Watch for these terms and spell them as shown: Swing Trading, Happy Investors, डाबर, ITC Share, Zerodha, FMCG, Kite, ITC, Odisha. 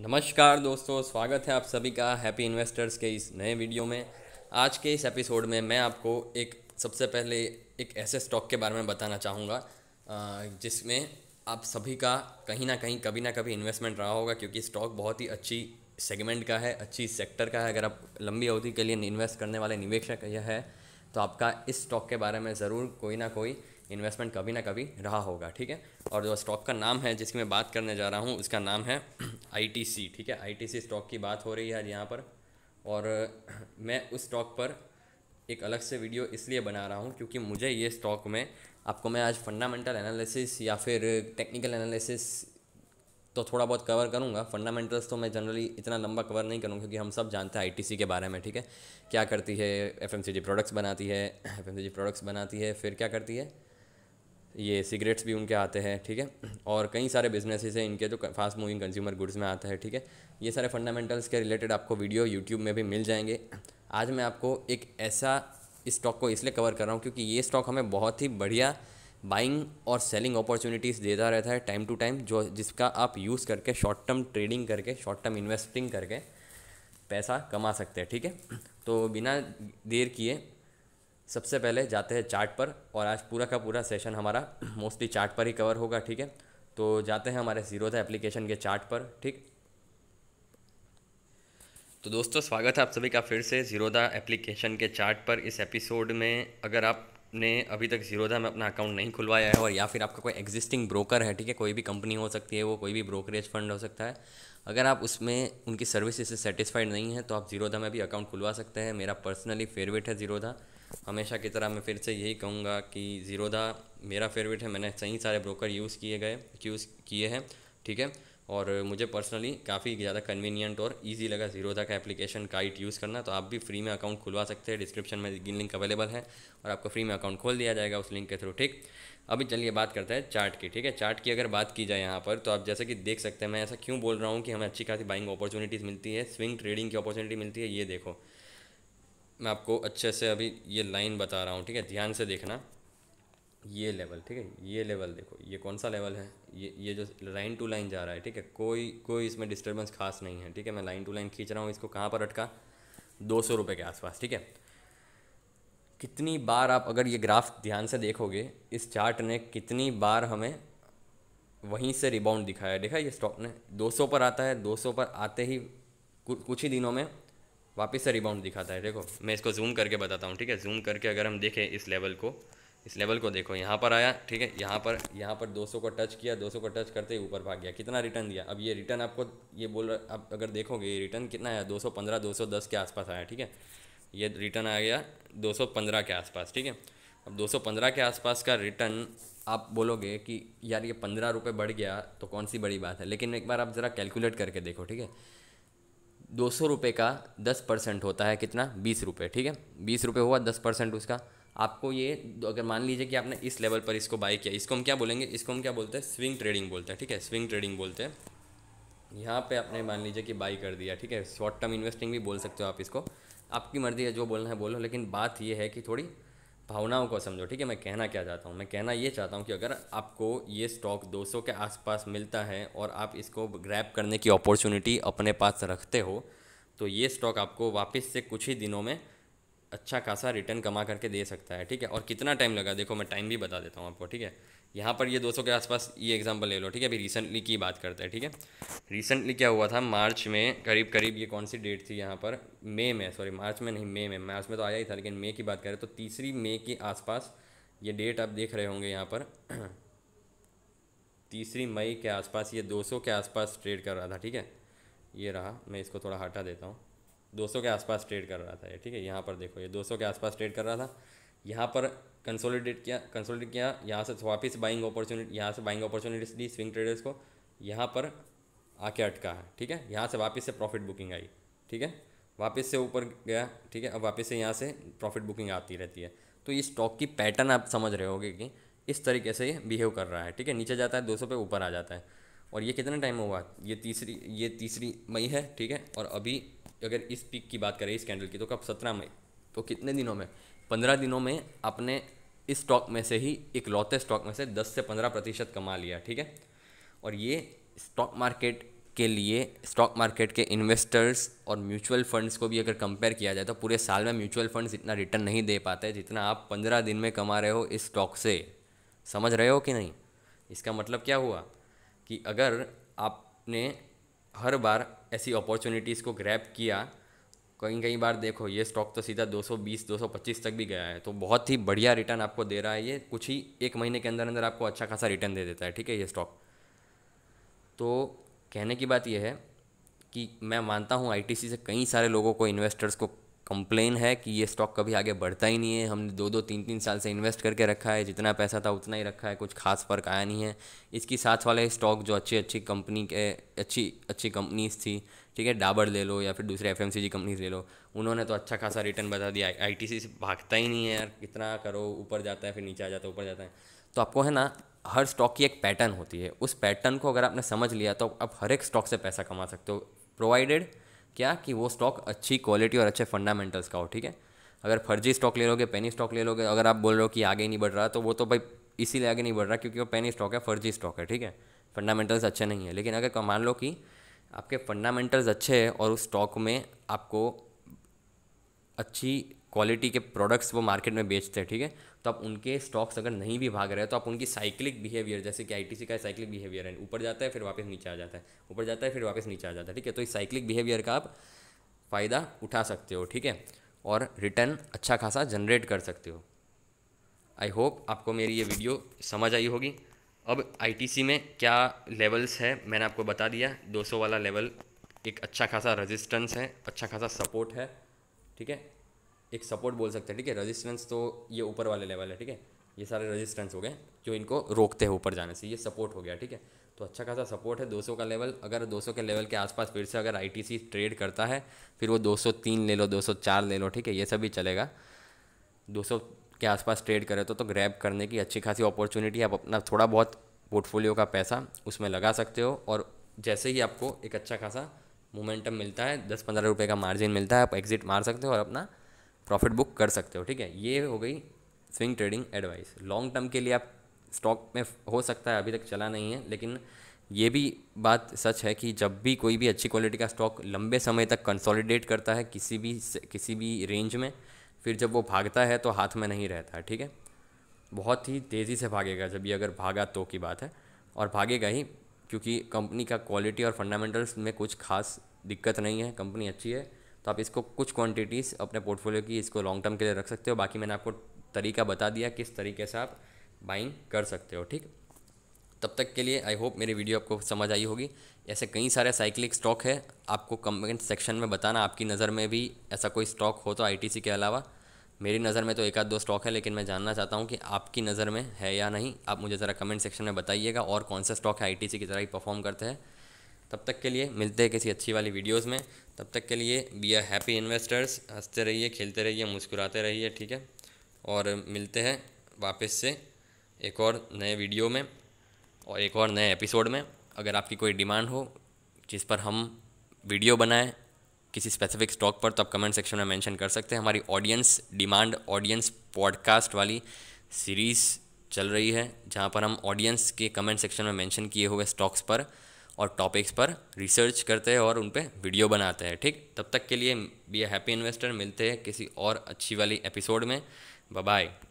नमस्कार दोस्तों, स्वागत है आप सभी का हैप्पी इन्वेस्टर्स के इस नए वीडियो में। आज के इस एपिसोड में मैं आपको एक सबसे पहले एक ऐसे स्टॉक के बारे में बताना चाहूँगा जिसमें आप सभी का कहीं ना कहीं कभी ना कभी इन्वेस्टमेंट रहा होगा, क्योंकि स्टॉक बहुत ही अच्छी सेगमेंट का है, अच्छी सेक्टर का है। अगर आप लंबी अवधि के लिए इन्वेस्ट करने वाले निवेशक यह है तो आपका इस स्टॉक के बारे में ज़रूर कोई ना कोई इन्वेस्टमेंट कभी ना कभी रहा होगा, ठीक है। और जो स्टॉक का नाम है जिसकी मैं बात करने जा रहा हूँ उसका नाम है ITC, ठीक है। ITC स्टॉक की बात हो रही है यहाँ पर, और मैं उस स्टॉक पर एक अलग से वीडियो इसलिए बना रहा हूँ क्योंकि मुझे ये स्टॉक में आपको मैं आज फंडामेंटल एनालिसिस या फिर टेक्निकल एनालिसिस तो थोड़ा बहुत कवर करूँगा। फंडामेंटल्स तो मैं जनरली इतना लंबा कवर नहीं करूँगा क्योंकि हम सब जानते हैं ITC के बारे में, ठीक है। क्या करती है? FMCG प्रोडक्ट्स बनाती है, फिर क्या करती है, ये सिगरेट्स भी उनके आते हैं, ठीक है। और कई सारे बिजनेसेस हैं इनके जो फास्ट मूविंग कंज्यूमर गुड्स में आता है, ठीक है। ये सारे फंडामेंटल्स के रिलेटेड आपको वीडियो यूट्यूब में भी मिल जाएंगे। आज मैं आपको एक ऐसा स्टॉक को इसलिए कवर कर रहा हूँ क्योंकि ये स्टॉक हमें बहुत ही बढ़िया बाइंग और सेलिंग अपॉर्चुनिटीज़ देता रहता है टाइम टू टाइम, जो जिसका आप यूज़ करके शॉर्ट टर्म ट्रेडिंग करके, शॉर्ट टर्म इन्वेस्टिंग करके पैसा कमा सकते हैं, ठीक है। तो बिना देर किए सबसे पहले जाते हैं चार्ट पर, और आज पूरा का पूरा सेशन हमारा मोस्टली चार्ट पर ही कवर होगा, ठीक है। तो जाते हैं हमारे ज़ीरोधा एप्लीकेशन के चार्ट पर, ठीक। तो दोस्तों, स्वागत है आप सभी का फिर से ज़ीरोधा एप्लीकेशन के चार्ट पर इस एपिसोड में। अगर आपने अभी तक ज़ीरोधा में अपना अकाउंट नहीं खुलवाया है, और या फिर आपका कोई एग्जिस्टिंग ब्रोकर है, ठीक है, कोई भी कंपनी हो सकती है वो, कोई भी ब्रोकरेज फंड हो सकता है, अगर आप उसमें उनकी सर्विसेज से सेटिस्फाइड नहीं है तो आप ज़ीरोधा में भी अकाउंट खुलवा सकते हैं। मेरा पर्सनली फेवरेट है ज़ीरोधा, हमेशा की तरह मैं फिर से यही कहूँगा कि ज़ीरोधा मेरा फेवरेट है। मैंने सही सारे ब्रोकर यूज़ किए हैं, ठीक है। और मुझे पर्सनली काफ़ी ज़्यादा कन्वीनियंट और इजी लगा ज़ीरोधा का एप्लीकेशन काइट यूज़ करना। तो आप भी फ्री में अकाउंट खुलवा सकते हैं, डिस्क्रिप्शन में लिंक अवेलेबल है और आपको फ्री में अकाउंट खोल दिया जाएगा उस लिंक के थ्रू, ठीक। अभी चलिए बात करते हैं चार्ट की, ठीक है। चार्ट की अगर बात की जाए यहाँ पर तो आप जैसे कि देख सकते हैं, मैं ऐसा क्यों बोल रहा हूँ कि हमें अच्छी खासी बाइंग अपॉर्चुनिटीज़ मिलती है, स्विंग ट्रेडिंग की अपॉर्चुनिटी मिलती है। ये देखो, मैं आपको अच्छे से अभी ये लाइन बता रहा हूँ, ठीक है, ध्यान से देखना। ये लेवल, ठीक है, ये लेवल देखो, ये कौन सा लेवल है, ये जो लाइन टू लाइन जा रहा है, ठीक है, कोई इसमें डिस्टर्बेंस खास नहीं है, ठीक है। मैं लाइन टू लाइन खींच रहा हूँ, इसको कहाँ पर अटका, 200 रुपये के आसपास, ठीक है। कितनी बार आप अगर ये ग्राफ ध्यान से देखोगे, इस चार्ट ने कितनी बार हमें वहीं से रिबाउंड दिखाया, देखा ये स्टॉक ने 200 पर आता है, 200 पर आते ही कुछ ही दिनों में वापस से रिबाउंड दिखाता है। देखो, मैं इसको जूम करके बताता हूँ, ठीक है। जूम करके अगर हम देखें इस लेवल को देखो, यहाँ पर आया, ठीक है, यहाँ पर 200 को टच किया, 200 को टच करते ही ऊपर भाग गया, कितना रिटर्न दिया। अब ये रिटर्न आपको ये बोल रहा, आप अगर देखोगे ये रिटर्न कितना आया, 215 210 के आसपास आया, ठीक है। ये रिटर्न आ गया 215 के आसपास, ठीक है। अब 215 के आसपास का रिटर्न आप बोलोगे कि यार ये 15 रुपये बढ़ गया तो कौन सी बड़ी बात है, लेकिन एक बार आप ज़रा कैलकुलेट करके देखो, ठीक है। 200 रुपये का 10% होता है कितना, 20 रुपये, ठीक है। 20 रुपये हुआ 10% उसका। आपको ये अगर मान लीजिए कि आपने इस लेवल पर इसको बाई किया, इसको हम क्या बोलेंगे, इसको हम क्या बोलते हैं, स्विंग ट्रेडिंग बोलते हैं, ठीक है, स्विंग ट्रेडिंग बोलते हैं। यहाँ पे आपने मान लीजिए कि बाई कर दिया, ठीक है, शॉर्ट टर्म इन्वेस्टिंग भी बोल सकते हो आप इसको, आपकी मर्जी है, जो बोलना है बोलो। लेकिन बात ये है कि थोड़ी भावनाओं को समझो, ठीक है। मैं कहना क्या चाहता हूँ, मैं कहना ये चाहता हूँ कि अगर आपको ये स्टॉक 200 के आसपास मिलता है और आप इसको ग्रैब करने की अपॉर्चुनिटी अपने पास रखते हो तो ये स्टॉक आपको वापस से कुछ ही दिनों में अच्छा खासा रिटर्न कमा करके दे सकता है, ठीक है। और कितना टाइम लगा, देखो मैं टाइम भी बता देता हूँ आपको, ठीक है। यहाँ पर ये 200 के आसपास, ये एग्जांपल ले लो, ठीक है। अभी रिसेंटली की बात करते हैं, ठीक है। रिसेंटली क्या हुआ था, मार्च में करीब करीब, ये कौन सी डेट थी यहाँ पर, मार्च में तो आया ही था, लेकिन मई की बात करें तो 3 मई के आसपास ये डेट आप देख रहे होंगे यहाँ पर, 3 मई के आसपास ये 200 के आसपास ट्रेड कर रहा था, ठीक है। ये रहा, मैं इसको थोड़ा हटा देता हूँ, 200 के आसपास ट्रेड कर रहा था, ठीक है। यहाँ पर देखो ये 200 के आसपास ट्रेड कर रहा था, यहाँ पर कंसोलिडेट किया, यहाँ से वापस बाइंग अपॉर्चुनिटी, यहाँ से बाइंग अपॉर्चुनिटीज दी स्विंग ट्रेडर्स को, यहाँ पर आके अटका है, ठीक है। यहाँ से वापस से प्रॉफिट बुकिंग आई, ठीक है, वापस से ऊपर गया, ठीक है। अब वापस से यहाँ से प्रॉफिट बुकिंग आती रहती है। तो ये स्टॉक की पैटर्न आप समझ रहे होगे कि इस तरीके से ये बिहेव कर रहा है, ठीक है। नीचे जाता है 200 पे, ऊपर आ जाता है। और ये कितना टाइम हुआ, ये तीसरी मई है, ठीक है। और अभी अगर इस पीक की बात करें, इस कैंडल की, तो कब, 17 मई, तो कितने दिनों में, 15 दिनों में आपने इस स्टॉक में से ही, एक लौते स्टॉक में से 10 से 15% कमा लिया, ठीक है। और ये स्टॉक मार्केट के लिए स्टॉक मार्केट के इन्वेस्टर्स और म्यूचुअल फंड्स को भी अगर कंपेयर किया जाए तो पूरे साल में म्यूचुअल फंड्स इतना रिटर्न नहीं दे पाते जितना आप 15 दिन में कमा रहे हो इस स्टॉक से। समझ रहे हो कि नहीं? इसका मतलब क्या हुआ कि अगर आपने हर बार ऐसी अपॉर्चुनिटीज़ को ग्रैब किया, कई बार देखो ये स्टॉक तो सीधा 220-225 तक भी गया है, तो बहुत ही बढ़िया रिटर्न आपको दे रहा है। ये कुछ ही एक महीने के अंदर अंदर आपको अच्छा खासा रिटर्न दे देता है, ठीक है, ये स्टॉक। तो कहने की बात यह है कि मैं मानता हूँ आईटीसी से कई सारे लोगों को, इन्वेस्टर्स को कंप्लेन है कि ये स्टॉक कभी आगे बढ़ता ही नहीं है, हमने 2-3 साल से इन्वेस्ट करके रखा है, जितना पैसा था उतना ही रखा है, कुछ खास फर्क आया नहीं है। इसकी साथ वाले स्टॉक जो अच्छी कंपनी के अच्छी कंपनीज थी, ठीक है, डाबर ले लो या फिर दूसरे एफएमसीजी कंपनीज ले लो, उन्होंने तो अच्छा खासा रिटर्न बता दिया। आईटीसी से भागता ही नहीं है यार, कितना करो, ऊपर जाता है फिर नीचे आ जाता है, ऊपर जाता है। तो आपको है ना, हर स्टॉक की एक पैटर्न होती है, उस पैटर्न को अगर आपने समझ लिया तो आप हर एक स्टॉक से पैसा कमा सकते हो, प्रोवाइडेड क्या कि वो स्टॉक अच्छी क्वालिटी और अच्छे फंडामेंटल्स का हो, ठीक है। अगर फर्जी स्टॉक ले लोगे, पेनी स्टॉक ले लोगे, अगर आप बोल रहे हो कि आगे नहीं बढ़ रहा, तो वो तो भाई इसीलिए आगे नहीं बढ़ रहा क्योंकि वो पेनी स्टॉक है, फर्जी स्टॉक है, ठीक है, फंडामेंटल्स अच्छे नहीं है। लेकिन अगर मान लो कि आपके फंडामेंटल्स अच्छे हैं और उस स्टॉक में आपको अच्छी क्वालिटी के प्रोडक्ट्स वो मार्केट में बेचते हैं, ठीक है, तो आप उनके स्टॉक्स अगर नहीं भी भाग रहे तो आप उनकी साइक्लिक बिहेवियर, जैसे कि आईटीसी का साइक्लिक बिहेवियर है, ऊपर जाता है फिर वापस नीचे आ जाता है, ऊपर जाता है फिर वापस नीचे आ जाता है, ठीक है, तो इस साइक्लिक बिहेवियर का आप फ़ायदा उठा सकते हो, ठीक है, और रिटर्न अच्छा खासा जनरेट कर सकते हो। आई होप आपको मेरी ये वीडियो समझ आई होगी। अब आईटीसी में क्या लेवल्स है मैंने आपको बता दिया। 200 वाला लेवल एक अच्छा खासा रेजिस्टेंस है, अच्छा खासा सपोर्ट है, ठीक है, एक सपोर्ट बोल सकते हैं, ठीक है, रेजिस्टेंस तो ये ऊपर वाले लेवल है, ठीक है, ये सारे रेजिस्टेंस हो गए जो इनको रोकते हैं ऊपर जाने से, ये सपोर्ट हो गया, ठीक है, तो अच्छा खासा सपोर्ट है 200 का लेवल। अगर 200 के लेवल के आसपास फिर से अगर आईटीसी ट्रेड करता है फिर वो 203 ले लो, 204 ले लो, ठीक है, ये सब भी चलेगा। 200 के आसपास ट्रेड करे तो ग्रैब करने की अच्छी खासी अपॉर्चुनिटी, आप अपना थोड़ा बहुत पोर्टफोलियो का पैसा उसमें लगा सकते हो, और जैसे ही आपको एक अच्छा खासा मोमेंटम मिलता है, 10-15 रुपये का मार्जिन मिलता है, आप एग्जिट मार सकते हो और अपना प्रॉफिट बुक कर सकते हो, ठीक है। ये हो गई swing trading advice. Long term के लिए आप स्टॉक में हो सकता है, अभी तक चला नहीं है, लेकिन ये भी बात सच है कि जब भी कोई भी अच्छी क्वालिटी का स्टॉक लंबे समय तक कंसोलिडेट करता है किसी भी रेंज में, फिर जब वो भागता है तो हाथ में नहीं रहता है, ठीक है, बहुत ही तेज़ी से भागेगा जब ये अगर भागा तो की बात है, और भागेगा ही क्योंकि कंपनी का क्वालिटी और फंडामेंटल्स में कुछ खास दिक्कत नहीं है, कंपनी अच्छी है। तो आप इसको कुछ क्वांटिटीज़ अपने पोर्टफोलियो की इसको लॉन्ग टर्म के लिए रख सकते हो। बाकी मैंने आपको तरीका बता दिया किस तरीके से आप बाइंग कर सकते हो, ठीक। तब तक के लिए आई होप मेरी वीडियो आपको समझ आई होगी। ऐसे कई सारे साइक्लिक स्टॉक है, आपको कमेंट सेक्शन में बताना आपकी नज़र में भी ऐसा कोई स्टॉक हो तो। आईटीसी के अलावा मेरी नज़र में तो 1-2 स्टॉक है, लेकिन मैं जानना चाहता हूँ कि आपकी नज़र में है या नहीं। आप मुझे ज़रा कमेंट सेक्शन में बताइएगा और कौन सा स्टॉक है आईटीसी की तरह ही परफॉर्म करते हैं। तब तक के लिए मिलते हैं किसी अच्छी वाली वीडियोस में। तब तक के लिए बी अ हैप्पी इन्वेस्टर्स, हंसते रहिए, खेलते रहिए, मुस्कुराते रहिए, ठीक है, और मिलते हैं वापस से एक और नए वीडियो में और एक और नए एपिसोड में। अगर आपकी कोई डिमांड हो जिस पर हम वीडियो बनाएं किसी स्पेसिफिक स्टॉक पर, तो आप कमेंट सेक्शन में मेंशन कर सकते हैं। हमारी ऑडियंस डिमांड, ऑडियंस पॉडकास्ट वाली सीरीज़ चल रही है जहाँ पर हम ऑडियंस के कमेंट सेक्शन में मेंशन किए हुए स्टॉक्स पर और टॉपिक्स पर रिसर्च करते हैं और उन पे वीडियो बनाते हैं, ठीक। तब तक के लिए बी अ हैप्पी इन्वेस्टर, मिलते हैं किसी और अच्छी वाली एपिसोड में। Bye bye.